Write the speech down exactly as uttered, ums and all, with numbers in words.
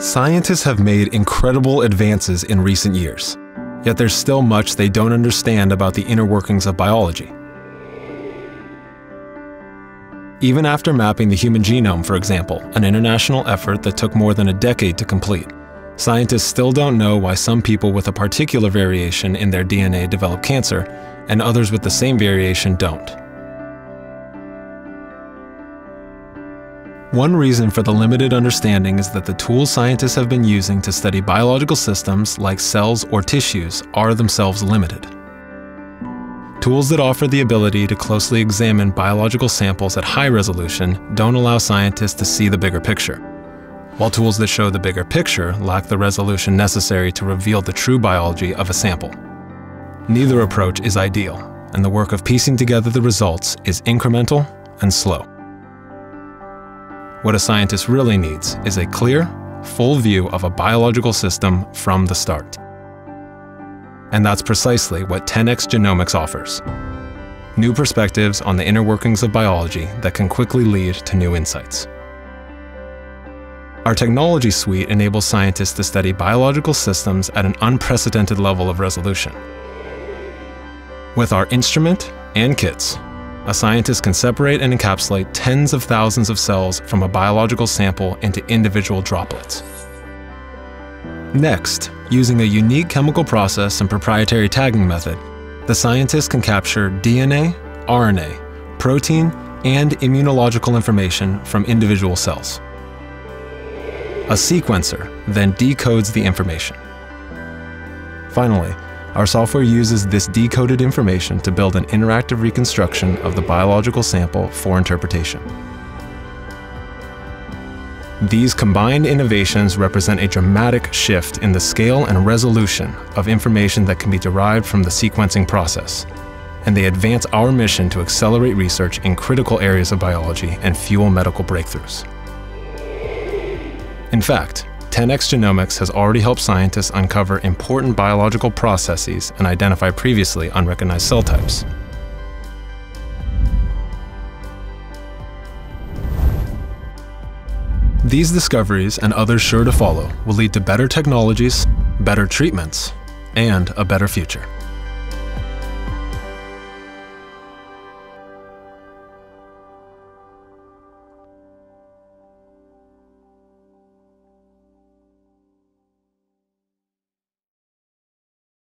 Scientists have made incredible advances in recent years, yet there's still much they don't understand about the inner workings of biology. Even after mapping the human genome, for example, an international effort that took more than a decade to complete, scientists still don't know why some people with a particular variation in their D N A develop cancer, and others with the same variation don't. One reason for the limited understanding is that the tools scientists have been using to study biological systems like cells or tissues are themselves limited. Tools that offer the ability to closely examine biological samples at high resolution don't allow scientists to see the bigger picture, while tools that show the bigger picture lack the resolution necessary to reveal the true biology of a sample. Neither approach is ideal, and the work of piecing together the results is incremental and slow. What a scientist really needs is a clear, full view of a biological system from the start. And that's precisely what ten x Genomics offers. New perspectives on the inner workings of biology that can quickly lead to new insights. Our technology suite enables scientists to study biological systems at an unprecedented level of resolution. With our instrument and kits, a scientist can separate and encapsulate tens of thousands of cells from a biological sample into individual droplets. Next, using a unique chemical process and proprietary tagging method, the scientist can capture D N A, R N A, protein, and immunological information from individual cells. A sequencer then decodes the information. Finally, our software uses this decoded information to build an interactive reconstruction of the biological sample for interpretation. These combined innovations represent a dramatic shift in the scale and resolution of information that can be derived from the sequencing process, and they advance our mission to accelerate research in critical areas of biology and fuel medical breakthroughs. In fact, ten x Genomics has already helped scientists uncover important biological processes and identify previously unrecognized cell types. These discoveries and others sure to follow will lead to better technologies, better treatments, and a better future.